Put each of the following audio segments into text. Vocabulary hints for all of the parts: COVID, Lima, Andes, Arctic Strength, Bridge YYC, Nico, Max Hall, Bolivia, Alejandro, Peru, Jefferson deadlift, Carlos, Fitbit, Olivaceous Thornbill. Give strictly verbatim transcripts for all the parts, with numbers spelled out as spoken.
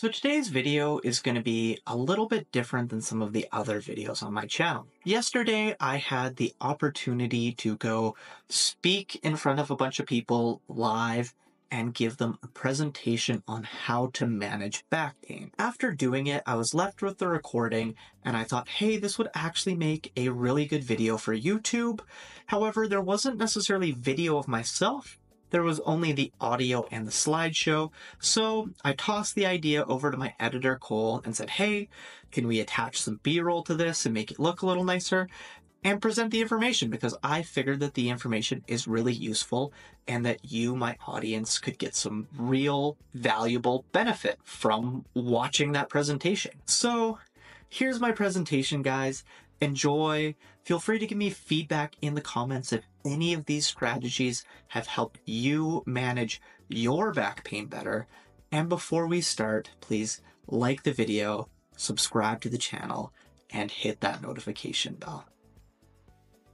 So today's video is going to be a little bit different than some of the other videos on my channel. Yesterday, I had the opportunity to go speak in front of a bunch of people live and give them a presentation on how to manage back pain. After doing it, I was left with the recording and I thought, hey, this would actually make a really good video for YouTube. However, there wasn't necessarily video of myself. There was only the audio and the slideshow. So I tossed the idea over to my editor, Cole, and said, hey, can we attach some B-roll to this and make it look a little nicer? And present the information, because I figured that the information is really useful and that you, my audience, could get some real valuable benefit from watching that presentation. So here's my presentation, guys. Enjoy. Feel free to give me feedback in the comments if any of these strategies have helped you manage your back pain better. And before we start, please like the video, subscribe to the channel, and hit that notification bell.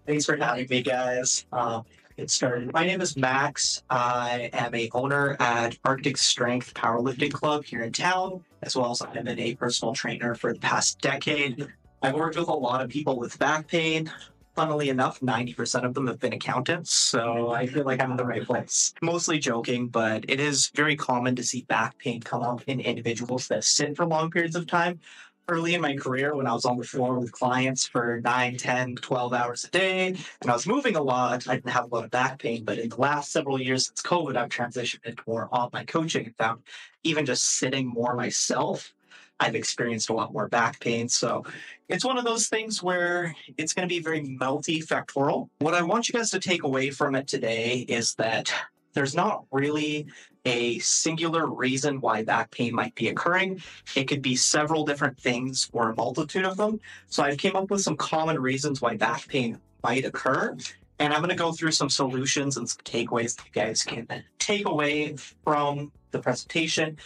Thanks for having me, guys. Um, get started. My name is Max. I am a owner at Arctic Strength Powerlifting Club here in town, as well as I've been a personal trainer for the past decade. I've worked with a lot of people with back pain. Funnily enough, ninety percent of them have been accountants, so I feel like I'm in the right place. Mostly joking, but it is very common to see back pain come up in individuals that sit for long periods of time. Early in my career, when I was on the floor with clients for nine, ten, twelve hours a day, and I was moving a lot, I didn't have a lot of back pain. But in the last several years since COVID, I've transitioned into more online coaching and found even just sitting more myself, I've experienced a lot more back pain. So it's one of those things where it's going to be very multifactorial. What I want you guys to take away from it today is that there's not really a singular reason why back pain might be occurring. It could be several different things or a multitude of them. So I've came up with some common reasons why back pain might occur. And I'm going to go through some solutions and some takeaways that you guys can take away from the presentation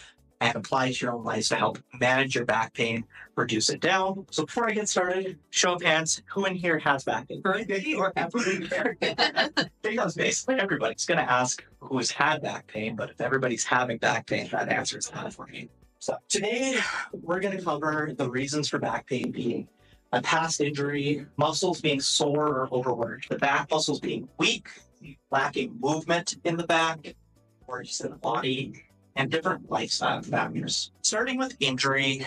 and apply to your own life to help manage your back pain, reduce it down. So before I get started, show of hands, who in here has back pain? Or absolutely basically everybody's gonna ask who's had back pain, but if everybody's having back pain, that answer is not for me. So today we're gonna cover the reasons for back pain being a past injury, muscles being sore or overworked, the back muscles being weak, lacking movement in the back, or just in the body, and different lifestyle factors. Starting with injury,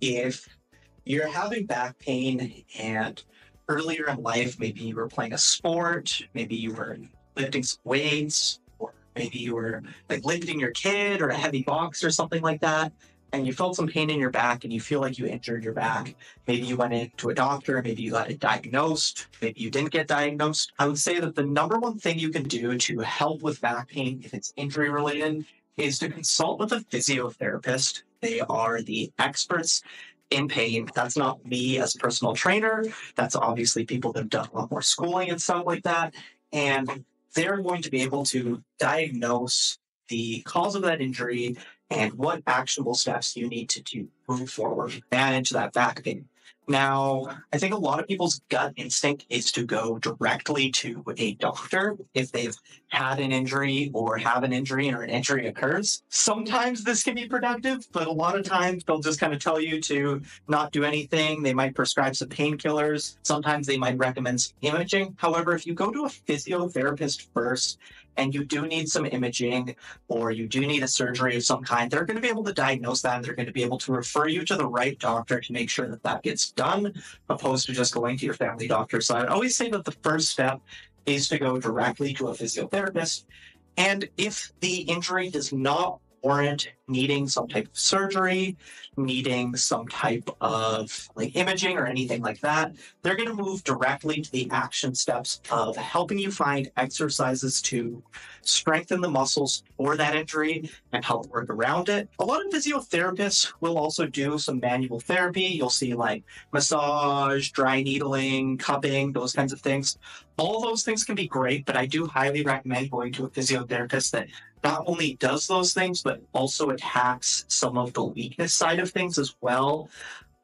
if you're having back pain and earlier in life, maybe you were playing a sport, maybe you were lifting some weights, or maybe you were like lifting your kid or a heavy box or something like that, and you felt some pain in your back and you feel like you injured your back. Maybe you went into a doctor, maybe you got it diagnosed, maybe you didn't get diagnosed. I would say that the number one thing you can do to help with back pain if it's injury related is to consult with a physiotherapist. They are the experts in pain. That's not me as a personal trainer. That's obviously people that have done a lot more schooling and stuff like that. And they're going to be able to diagnose the cause of that injury and what actionable steps you need to do move forward to manage that back pain. Now, I think a lot of people's gut instinct is to go directly to a doctor if they've had an injury or have an injury or an injury occurs. Sometimes this can be productive, but a lot of times they'll just kind of tell you to not do anything. They might prescribe some painkillers. Sometimes they might recommend some imaging. However, if you go to a physiotherapist first and you do need some imaging or you do need a surgery of some kind, they're going to be able to diagnose that. And they're going to be able to refer you to the right doctor to make sure that that gets done, opposed to just going to your family doctor. So I'd always say that the first step is to go directly to a physiotherapist. And if the injury does not warrant needing some type of surgery, needing some type of like imaging or anything like that, they're going to move directly to the action steps of helping you find exercises to strengthen the muscles for that injury and help work around it. A lot of physiotherapists will also do some manual therapy. You'll see like massage, dry needling, cupping, those kinds of things. All those things can be great, but I do highly recommend going to a physiotherapist that not only does those things, but also attacks some of the weakness side of things as well.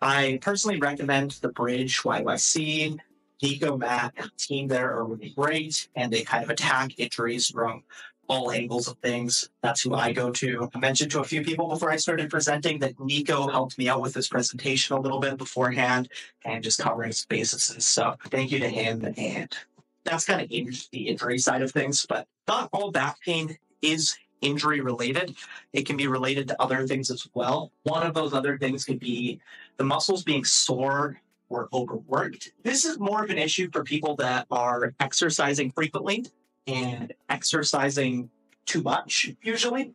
I personally recommend the Bridge Y Y C. Nico, Matt, and the team there are really great, and they kind of attack injuries from all angles of things. That's who I go to. I mentioned to a few people before I started presenting that Nico helped me out with this presentation a little bit beforehand and just covering his bases and stuff. Thank you to him. And that's kind of in the injury side of things, but not all back pain is injury related. It can be related to other things as well. One of those other things could be the muscles being sore or overworked. This is more of an issue for people that are exercising frequently and exercising too much usually.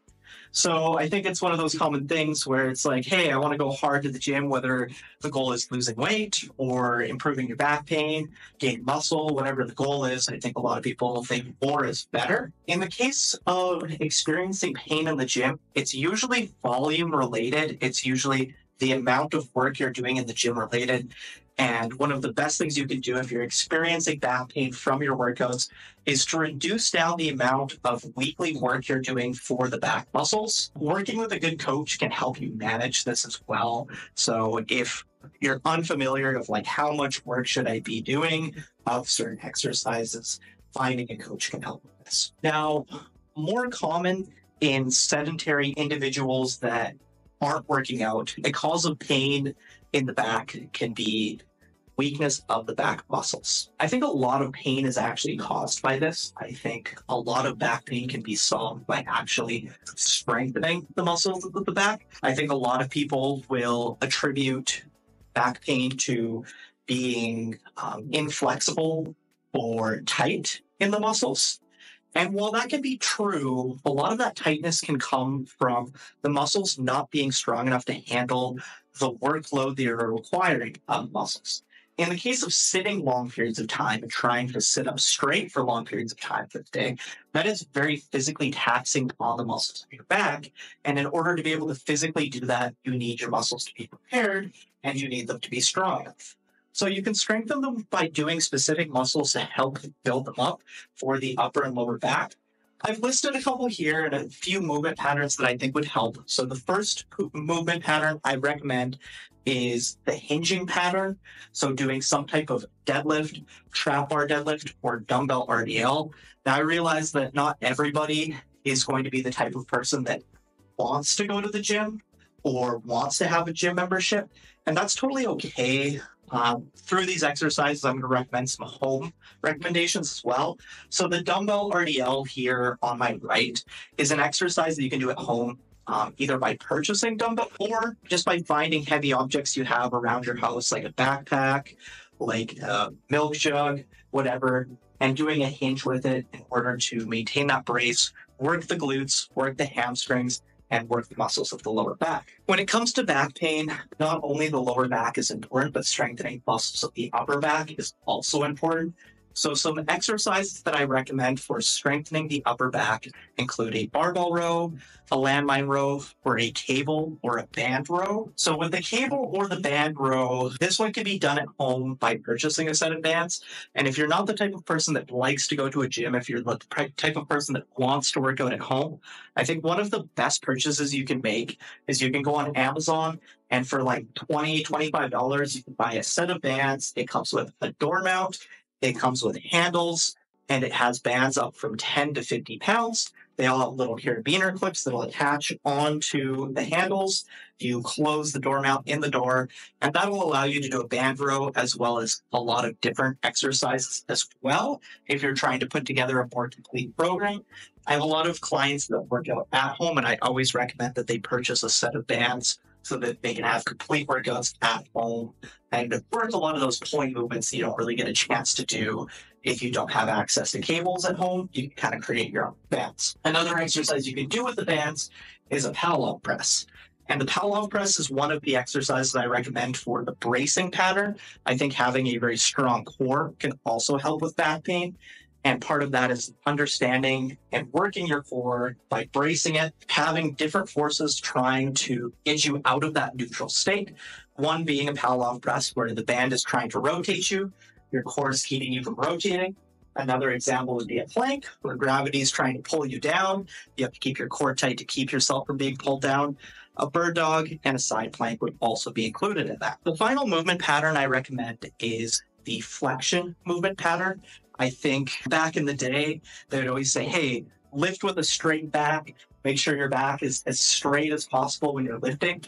So I think it's one of those common things where it's like, hey, I want to go hard to the gym, whether the goal is losing weight or improving your back pain, gain muscle, whatever the goal is. I think a lot of people think more is better. In the case of experiencing pain in the gym, it's usually volume related. It's usually the amount of work you're doing in the gym related. And one of the best things you can do if you're experiencing back pain from your workouts is to reduce down the amount of weekly work you're doing for the back muscles. Working with a good coach can help you manage this as well. So if you're unfamiliar with like how much work should I be doing of certain exercises, finding a coach can help with this. Now, more common in sedentary individuals that aren't working out, a cause of pain in the back can be weakness of the back muscles. I think a lot of pain is actually caused by this. I think a lot of back pain can be solved by actually strengthening the muscles of the back. I think a lot of people will attribute back pain to being um, inflexible or tight in the muscles. And while that can be true, a lot of that tightness can come from the muscles not being strong enough to handle the workload they are requiring of muscles. In the case of sitting long periods of time and trying to sit up straight for long periods of time for the day, that is very physically taxing on the muscles of your back. And in order to be able to physically do that, you need your muscles to be prepared and you need them to be strong enough. So you can strengthen them by doing specific muscles to help build them up for the upper and lower back. I've listed a couple here and a few movement patterns that I think would help. So the first movement pattern I recommend is the hinging pattern. So doing some type of deadlift, trap bar deadlift, or dumbbell R D L. Now I realize that not everybody is going to be the type of person that wants to go to the gym or wants to have a gym membership, and that's totally okay. Um, through these exercises, I'm going to recommend some home recommendations as well. So the dumbbell R D L here on my right is an exercise that you can do at home, um, either by purchasing dumbbell or just by finding heavy objects you have around your house, like a backpack, like a milk jug, whatever, and doing a hinge with it in order to maintain that brace, work the glutes, work the hamstrings, and work the muscles of the lower back. When it comes to back pain, not only the lower back is important, but strengthening muscles of the upper back is also important. So some exercises that I recommend for strengthening the upper back include a barbell row, a landmine row, or a cable or a band row. So with the cable or the band row, this one can be done at home by purchasing a set of bands. And if you're not the type of person that likes to go to a gym, if you're the type of person that wants to work out at home, I think one of the best purchases you can make is you can go on Amazon and for like twenty dollars, twenty-five dollars, you can buy a set of bands. It comes with a door mount. It comes with handles, and it has bands up from ten to fifty pounds. They all have little carabiner clips that'll attach onto the handles. You close the door mount in the door, and that'll allow you to do a band row as well as a lot of different exercises as well. If you're trying to put together a more complete program, I have a lot of clients that work out at home, and I always recommend that they purchase a set of bands so that they can have complete workouts at home and work a lot of those point movements you don't really get a chance to do if you don't have access to cables at home. You can kind of create your own bands. Another exercise you can do with the bands is a parallel press. And the parallel press is one of the exercises I recommend for the bracing pattern. I think having a very strong core can also help with back pain. And part of that is understanding and working your core by bracing it, having different forces trying to get you out of that neutral state. One being a parallel press where the band is trying to rotate you, your core is keeping you from rotating. Another example would be a plank where gravity is trying to pull you down. You have to keep your core tight to keep yourself from being pulled down. A bird dog and a side plank would also be included in that. The final movement pattern I recommend is the flexion movement pattern. I think back in the day, they would always say, hey, lift with a straight back. Make sure your back is as straight as possible when you're lifting.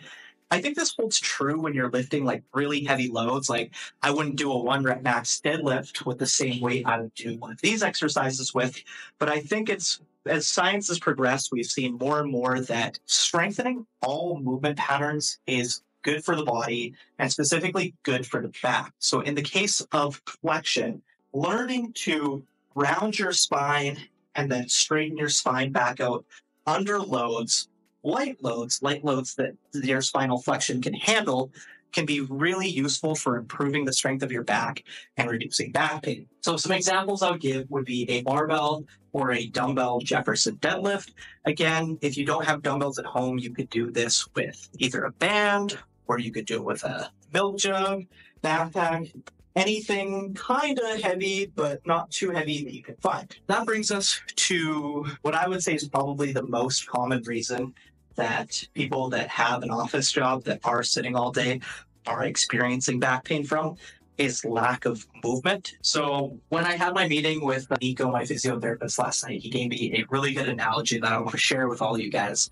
I think this holds true when you're lifting like really heavy loads. Like I wouldn't do a one rep max deadlift with the same weight I would do one of these exercises with. But I think it's, as science has progressed, we've seen more and more that strengthening all movement patterns is good for the body and specifically good for the back. So in the case of flexion, learning to round your spine and then straighten your spine back out under loads, light loads, light loads that your spinal flexion can handle, can be really useful for improving the strength of your back and reducing back pain. So some examples I would give would be a barbell or a dumbbell Jefferson deadlift. Again, if you don't have dumbbells at home, you could do this with either a band or you could do it with a milk jug, backpack, anything kind of heavy, but not too heavy that you can find. That brings us to what I would say is probably the most common reason that people that have an office job that are sitting all day are experiencing back pain from is lack of movement. So when I had my meeting with Nico, my physiotherapist, last night, he gave me a really good analogy that I want to share with all you guys.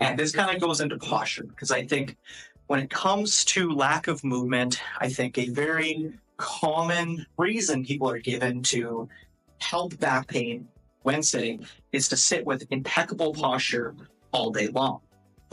And this kind of goes into posture, because I think when it comes to lack of movement, I think a very common reason people are given to help back pain when sitting is to sit with impeccable posture all day long.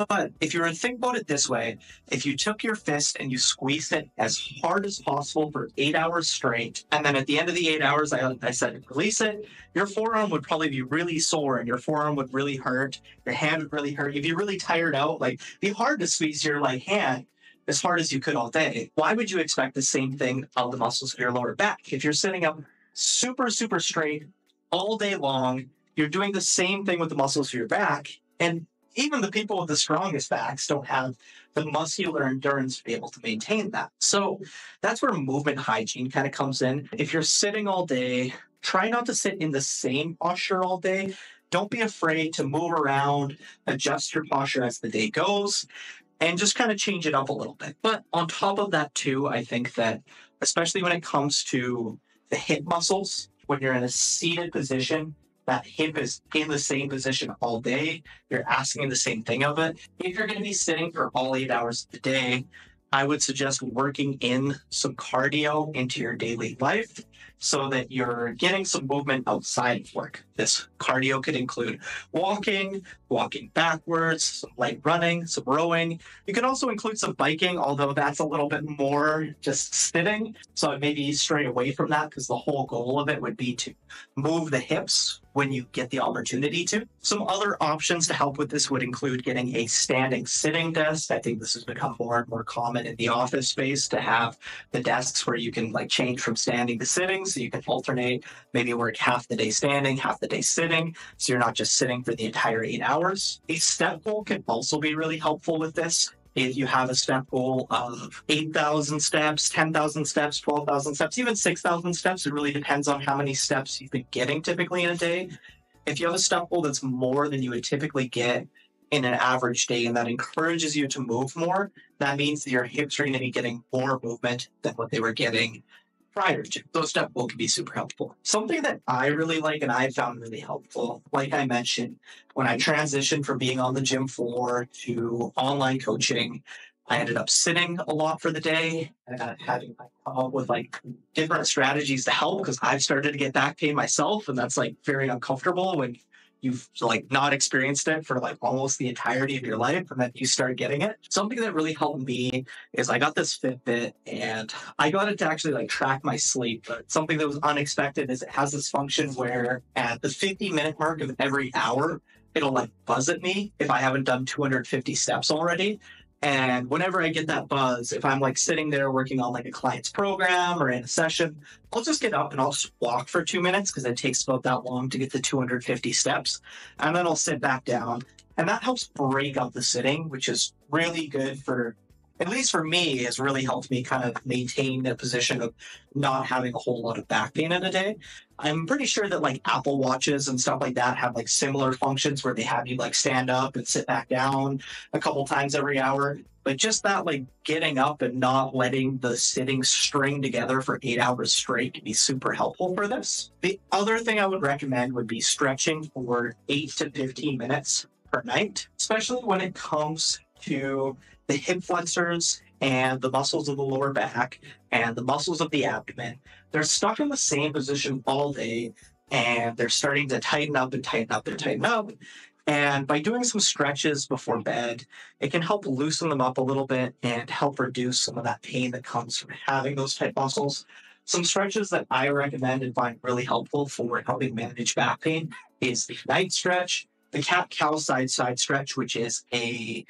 But if you were to think about it this way, if you took your fist and you squeezed it as hard as possible for eight hours straight, and then at the end of the eight hours, I, I said, release it, your forearm would probably be really sore and your forearm would really hurt. Your hand would really hurt. You'd be really tired out. Like, it'd be hard to squeeze your like hand as hard as you could all day. Why would you expect the same thing of the muscles of your lower back? If you're sitting up super, super straight all day long, you're doing the same thing with the muscles of your back. And even the people with the strongest backs don't have the muscular endurance to be able to maintain that. So that's where movement hygiene kind of comes in. If you're sitting all day, try not to sit in the same posture all day. Don't be afraid to move around, adjust your posture as the day goes, and just kind of change it up a little bit. But on top of that too, I think that especially when it comes to the hip muscles, when you're in a seated position, that hip is in the same position all day. You're asking the same thing of it. If you're going to be sitting for all eight hours of the day, I would suggest working in some cardio into your daily life so that you're getting some movement outside of work. This cardio could include walking, walking backwards, some light running, some rowing. You could also include some biking, although that's a little bit more just sitting. So I maybe stray away from that because the whole goal of it would be to move the hips when you get the opportunity to. Some other options to help with this would include getting a standing sitting desk. I think this has become more and more common in the office space to have the desks where you can like change from standing to sitting. So you can alternate, maybe work half the day standing, half the day sitting. So you're not just sitting for the entire eight hours. A step goal can also be really helpful with this. If you have a step goal of eight thousand steps, ten thousand steps, twelve thousand steps, even six thousand steps, it really depends on how many steps you've been getting typically in a day. If you have a step goal that's more than you would typically get in an average day and that encourages you to move more, that means that your hips are going to be getting more movement than what they were getting prior to. So step goal can be super helpful. Something that I really like and I found really helpful, like I mentioned, when I transitioned from being on the gym floor to online coaching, I ended up sitting a lot for the day and having to come up with like different strategies to help because I've started to get back pain myself. And that's like very uncomfortable when you've like not experienced it for like almost the entirety of your life and then you start getting it. Something that really helped me is I got this Fitbit and I got it to actually like track my sleep. But something that was unexpected is it has this function where at the fifty minute mark of every hour, it'll like buzz at me if I haven't done two hundred fifty steps already. And whenever I get that buzz, if I'm like sitting there working on like a client's program or in a session, I'll just get up and I'll just walk for two minutes because it takes about that long to get the two hundred fifty steps. And then I'll sit back down. And that helps break up the sitting, which is really good for at least for me, has really helped me kind of maintain a position of not having a whole lot of back pain in a day. I'm pretty sure that like Apple Watches and stuff like that have like similar functions where they have you like stand up and sit back down a couple times every hour. But just that like getting up and not letting the sitting string together for eight hours straight can be super helpful for this. The other thing I would recommend would be stretching for eight to fifteen minutes per night, especially when it comes to the hip flexors and the muscles of the lower back and the muscles of the abdomen. They're stuck in the same position all day and they're starting to tighten up and tighten up and tighten up. And by doing some stretches before bed, it can help loosen them up a little bit and help reduce some of that pain that comes from having those tight muscles. Some stretches that I recommend and find really helpful for helping manage back pain is the night stretch, the cat-cow side-side stretch, which is a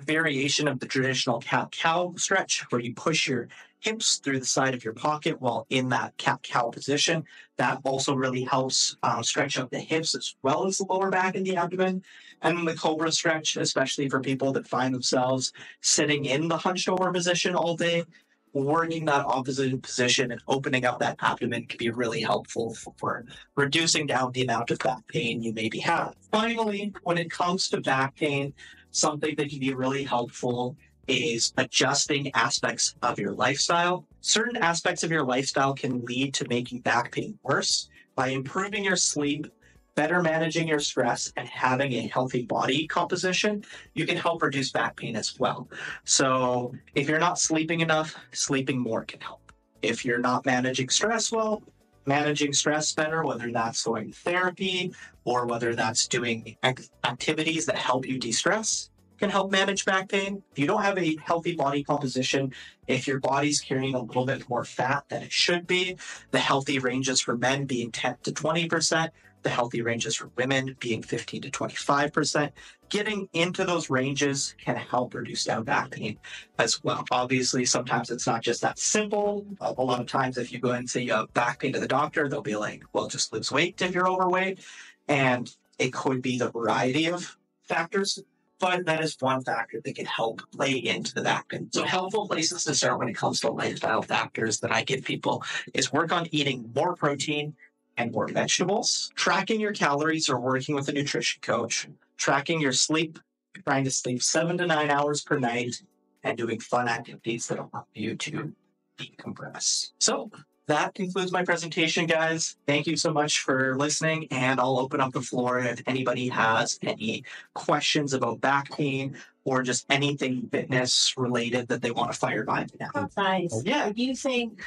variation of the traditional cat-cow stretch where you push your hips through the side of your pocket while in that cat-cow position. That also really helps um, stretch out the hips as well as the lower back and the abdomen. And then the cobra stretch, especially for people that find themselves sitting in the hunched over position all day, working that opposite position and opening up that abdomen can be really helpful for reducing down the amount of back pain you may be having. Finally, when it comes to back pain, something that can be really helpful is adjusting aspects of your lifestyle. Certain aspects of your lifestyle can lead to making back pain worse. By improving your sleep, better managing your stress, and having a healthy body composition, you can help reduce back pain as well. So if you're not sleeping enough, sleeping more can help. If you're not managing stress well, managing stress better, whether that's going to therapy or whether that's doing activities that help you de-stress, can help manage back pain. If you don't have a healthy body composition, if your body's carrying a little bit more fat than it should be, the healthy ranges for men being ten to twenty percent, the healthy ranges for women being fifteen to twenty-five percent. Getting into those ranges can help reduce down back pain as well. Obviously, sometimes it's not just that simple. A lot of times if you go and say you have back pain to the doctor, they'll be like, well, just lose weight if you're overweight. And it could be the variety of factors, but that is one factor that can help play into the back pain. So helpful places to start when it comes to lifestyle factors that I give people is work on eating more protein and more vegetables, tracking your calories or working with a nutrition coach, tracking your sleep, trying to sleep seven to nine hours per night, and doing fun activities that allow you to decompress. So that concludes my presentation, guys. Thank you so much for listening, and I'll open up the floor if anybody has any questions about back pain or just anything fitness related that they want to fire by now. That's nice. Yeah. You think...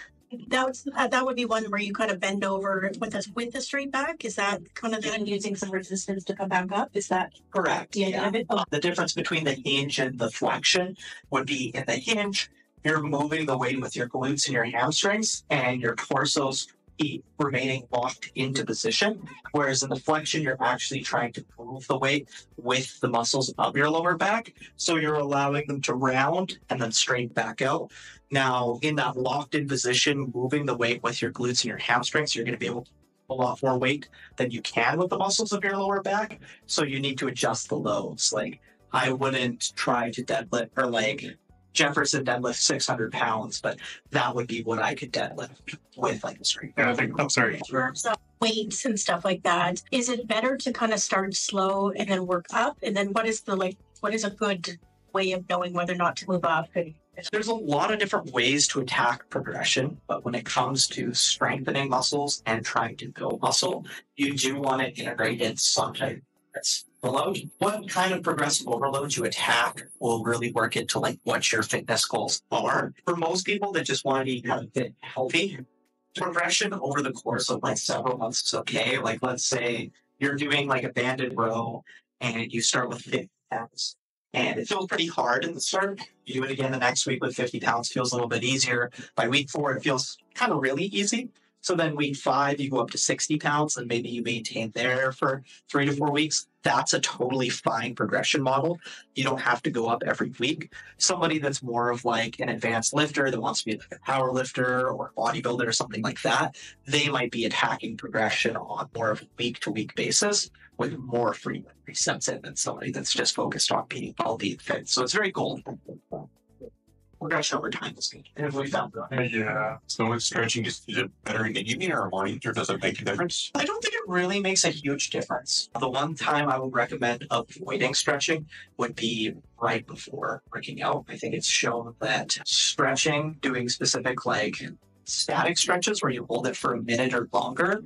That was, uh, that would be one where you kind of bend over with us with the straight back. Is that kind of then using some resistance to come back up? Is that correct? Yeah. yeah. yeah. Oh. The difference between the hinge and the flexion would be in the hinge, you're moving the weight with your glutes and your hamstrings and your torso's feet remaining locked into position. Whereas in the flexion, you're actually trying to move the weight with the muscles of your lower back. So you're allowing them to round and then straight back out. Now, in that locked-in position, moving the weight with your glutes and your hamstrings, you're going to be able to pull off more weight than you can with the muscles of your lower back. So you need to adjust the loads. Like, I wouldn't try to deadlift or like Jefferson deadlift six hundred pounds, but that would be what I could deadlift with like a straight. Yeah, I think, I'm sorry. So weights and stuff like that. Is it better to kind of start slow and then work up? And then what is the like? What is a good way of knowing whether or not to move up? And there's a lot of different ways to attack progression, but when it comes to strengthening muscles and trying to build muscle, you do want to integrate in something that's below. What kind of progressive overload you attack will really work into like what your fitness goals are. For most people that just want to be kind of fit, healthy, progression over the course of like several months is okay. Like let's say you're doing like a banded row and you start with fifty pounds. And it feels pretty hard at the start. You do it again the next week with fifty pounds, feels a little bit easier. By week four, it feels kind of really easy. So then week five, you go up to sixty pounds and maybe you maintain there for three to four weeks. That's a totally fine progression model. You don't have to go up every week. Somebody that's more of like an advanced lifter that wants to be like a power lifter or a bodybuilder or something like that, they might be attacking progression on more of a week to week basis with more frequent resets in than somebody that's just focused on being healthy and fit. So it's very goal. progression over time this week, and if we found that. Yeah. So if stretching is, is it better in the evening or morning, or does it make a difference? I don't think it really makes a huge difference. The one time I would recommend avoiding stretching would be right before working out. I think it's shown that stretching, doing specific like static stretches where you hold it for a minute or longer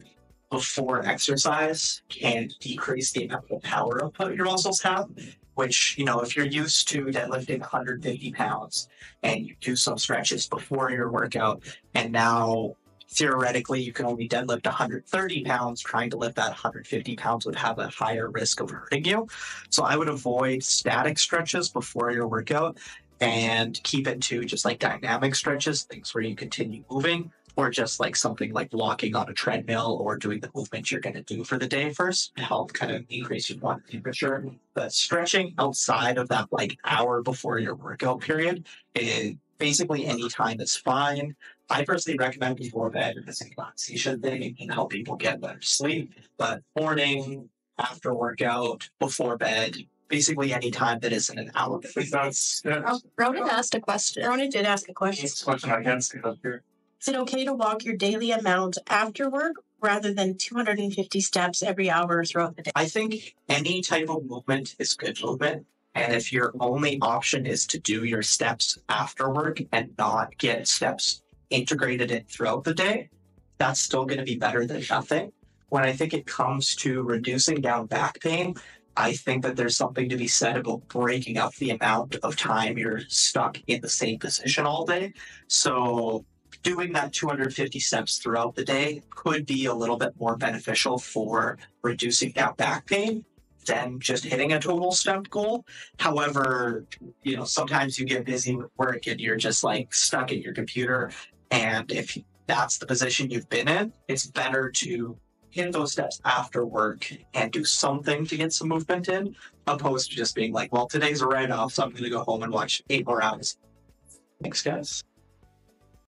before exercise, can decrease the amount of power output your muscles have. Which, you know, if you're used to deadlifting one hundred fifty pounds and you do some stretches before your workout, and now theoretically you can only deadlift one hundred thirty pounds, trying to lift that one hundred fifty pounds would have a higher risk of hurting you. So I would avoid static stretches before your workout and keep it to just like dynamic stretches, things where you continue moving, or just like something like walking on a treadmill or doing the movements you're going to do for the day first to help kind of increase your body temperature. But stretching outside of that like hour before your workout period is basically any time is fine. I personally recommend before bed as a relaxation thing. It can help people get better sleep. But morning, after workout, before bed, basically any time that isn't an hour. Yeah. Ronan asked a question. Ronan did ask a question. It's a question I can't see up here. Is it okay to walk your daily amount after work rather than two hundred fifty steps every hour throughout the day? I think any type of movement is good movement. And if your only option is to do your steps after work and not get steps integrated in throughout the day, that's still going to be better than nothing. When I think it comes to reducing down back pain, I think that there's something to be said about breaking up the amount of time you're stuck in the same position all day. So doing that two hundred fifty steps throughout the day could be a little bit more beneficial for reducing that back pain than just hitting a total step goal. However, you know, sometimes you get busy with work and you're just like stuck at your computer. And if that's the position you've been in, it's better to hit those steps after work and do something to get some movement in, opposed to just being like, well, today's a write-off, so I'm going to go home and watch eight more hours. Thanks, guys.